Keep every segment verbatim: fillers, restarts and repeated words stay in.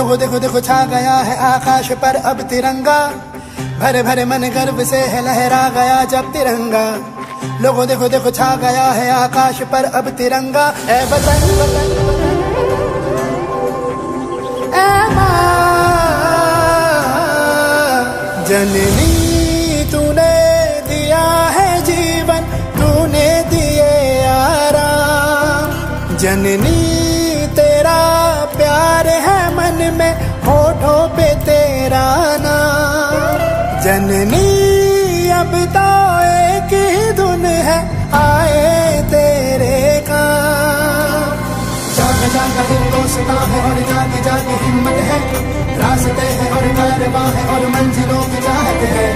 लोगों देखो देखो छा गया है आकाश पर अब तिरंगा, भरे भरे मन गर्व से है लहरा गया जब तिरंगा। लोगों देखो देखो छा गया है आकाश पर अब तिरंगा। ए वतन वतन ए मां जननी, तूने दिया है जीवन, तूने दिए आराम। जननी तेरा प्यार है मन में, होठों पे तेरा नाम। जननी अब तो एक ही धुन है आए तेरे का। जाग जाग हिंदुस्तां है और जाग जाग हिम्मत है, रास्ते हैं और कारवां है और मंजिलों की चाहत है।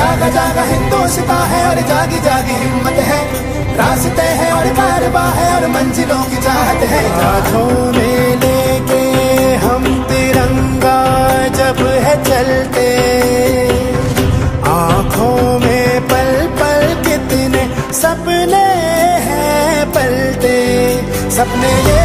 जाग जाग हिंदुस्तां है और जाग जाग हिम्मत है, रास्ते हैं और कारवां है और मंजिलों की चाहत है। हाथों में लेके हम तिरंगा जब है चलते, आँखों में पल पल कितने सपने हैं पलते, सपने ये